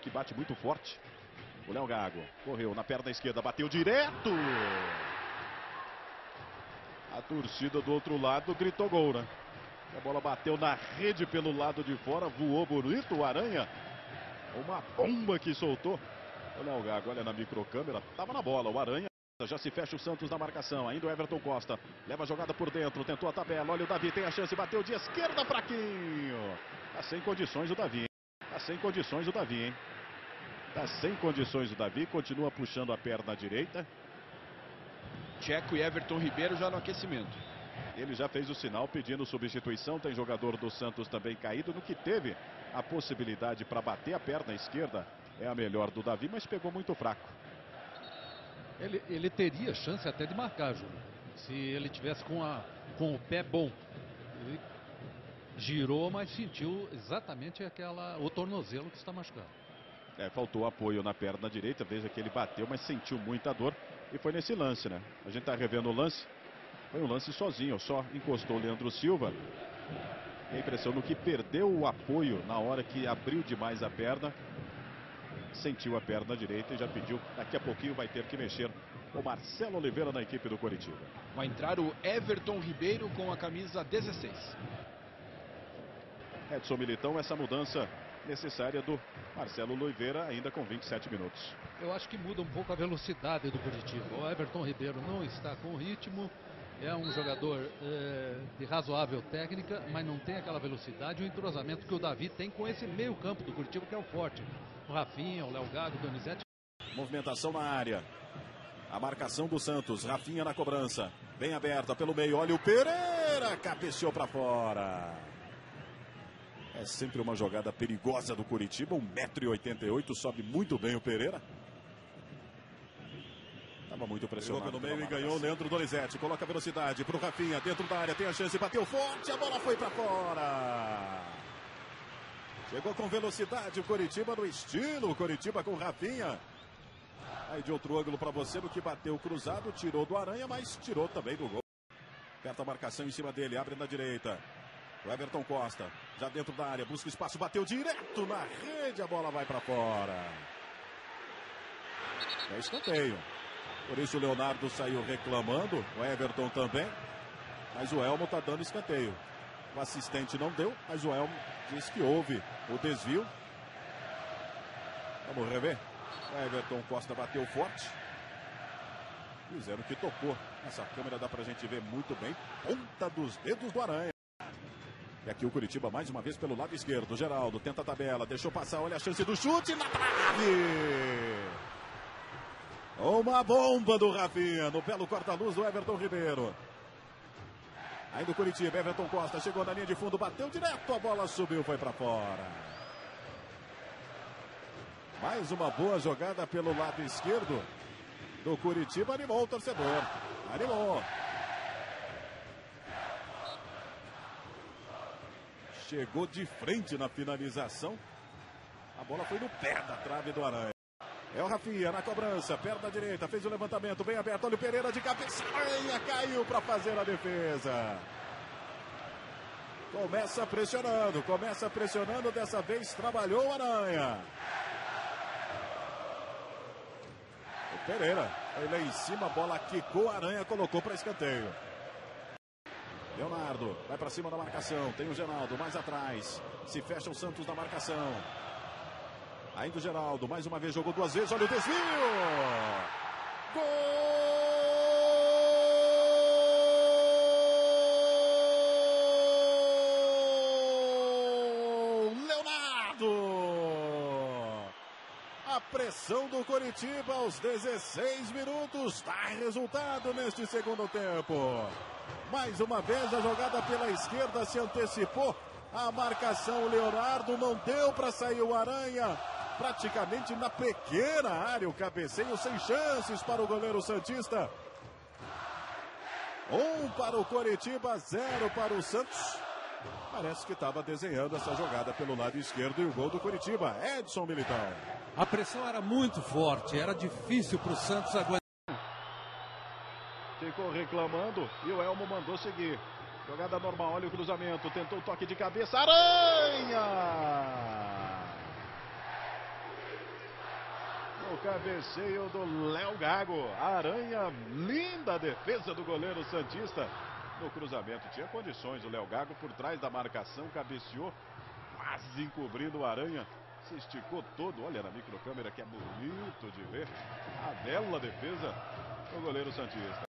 que bate muito forte. O Léo Gago correu na perna esquerda, bateu direto. A torcida do outro lado gritou gol, né? A bola bateu na rede pelo lado de fora, voou bonito o Aranha. Uma bomba que soltou. O Léo Gago olha na microcâmera, tava na bola, o Aranha. Já se fecha o Santos na marcação, ainda o Everton Costa. Leva a jogada por dentro, tentou a tabela, olha o Davi, tem a chance, bateu de esquerda, fraquinho. Tá sem condições o Davi, hein? Tá sem condições o Davi, hein? Tá sem condições o Davi, continua puxando a perna direita. Tcheco e Everton Ribeiro já no aquecimento. Ele já fez o sinal pedindo substituição, tem jogador do Santos também caído, no que teve a possibilidade para bater a perna esquerda. É a melhor do Davi, mas pegou muito fraco. Ele teria chance até de marcar, Júlio, se ele tivesse com o pé bom. Ele girou, mas sentiu exatamente o tornozelo que está machucado. É, faltou apoio na perna direita, veja que ele bateu, mas sentiu muita dor. E foi nesse lance, né? A gente está revendo o lance. Foi um lance sozinho, só encostou o Leandro Silva. A impressão no que perdeu o apoio na hora que abriu demais a perna. Sentiu a perna direita e já pediu. Daqui a pouquinho vai ter que mexer o Marcelo Oliveira na equipe do Coritiba. Vai entrar o Everton Ribeiro com a camisa 16. Edson Militão, essa mudança necessária do Marcelo Oliveira ainda com 27 minutos. Eu acho que muda um pouco a velocidade do Coritiba. O Everton Ribeiro não está com ritmo. É um jogador de razoável técnica, mas não tem aquela velocidade e o entrosamento que o Davi tem com esse meio campo do Coritiba, que é o forte. O Rafinha, o Léo Gago, o Donizete. Movimentação na área. A marcação do Santos. Rafinha na cobrança. Bem aberta pelo meio. Olha o Pereira. Cabeceou para fora. É sempre uma jogada perigosa do Coritiba. 1,88 m. Sobe muito bem o Pereira. Estava muito pressionado. Jogou pelo meio e ganhou o Leandro Donizete. Coloca a velocidade para o Rafinha. Dentro da área. Tem a chance. Bateu forte. A bola foi para fora. Chegou com velocidade o Coritiba no estilo. O Coritiba com Rafinha. Aí de outro ângulo para você, no que bateu cruzado, tirou do Aranha, mas tirou também do gol. Aperta a marcação em cima dele, abre na direita. O Everton Costa, já dentro da área, busca espaço, bateu direto na rede, a bola vai para fora. É escanteio. Por isso o Leonardo saiu reclamando, o Everton também. Mas o Elmo está dando escanteio. O assistente não deu, mas o Elmo diz que houve o desvio. Vamos rever. O Everton Costa bateu forte. Fizeram que tocou. Nessa câmera dá pra gente ver muito bem. Ponta dos dedos do Aranha. E aqui o Coritiba mais uma vez pelo lado esquerdo. Geraldo tenta a tabela, deixou passar. Olha a chance do chute na trave. Uma bomba do Rafinha no belo corta-luz do Everton Ribeiro. Aí do Coritiba, Everton Costa chegou na linha de fundo, bateu direto, a bola subiu, foi para fora. Mais uma boa jogada pelo lado esquerdo do Coritiba, animou o torcedor, animou. Chegou de frente na finalização, a bola foi no pé da trave do Aranha. É o Rafinha na cobrança, perna direita, fez o levantamento, bem aberto, olha o Pereira de cabeça, Aranha caiu para fazer a defesa. Começa pressionando, dessa vez trabalhou o Aranha. O Pereira, foi lá em cima, a bola quicou, a Aranha colocou para escanteio. Leonardo, vai para cima da marcação, tem o Geraldo mais atrás, se fecha o Santos na marcação. Ainda o Geraldo, mais uma vez, jogou duas vezes, olha o desvio! Gol! Leonardo! A pressão do Coritiba aos 16 minutos dá resultado neste segundo tempo. Mais uma vez, a jogada pela esquerda se antecipou. A marcação, Leonardo, não deu para sair o Aranha. Praticamente na pequena área, o cabeceio sem chances para o goleiro santista. 1 para o Coritiba, 0 para o Santos. Parece que estava desenhando essa jogada pelo lado esquerdo e o gol do Coritiba, Edson Militão. A pressão era muito forte, era difícil para o Santos aguentar. Ficou reclamando e o Elmo mandou seguir. Jogada normal, olha o cruzamento, tentou o toque de cabeça, Aranha! cabeceio do Léo Gago. Aranha, linda defesa do goleiro santista. No cruzamento tinha condições, o Léo Gago por trás da marcação, cabeceou, quase encobrindo o Aranha. Se esticou todo, olha na microcâmera que é bonito de ver. A bela defesa do goleiro santista.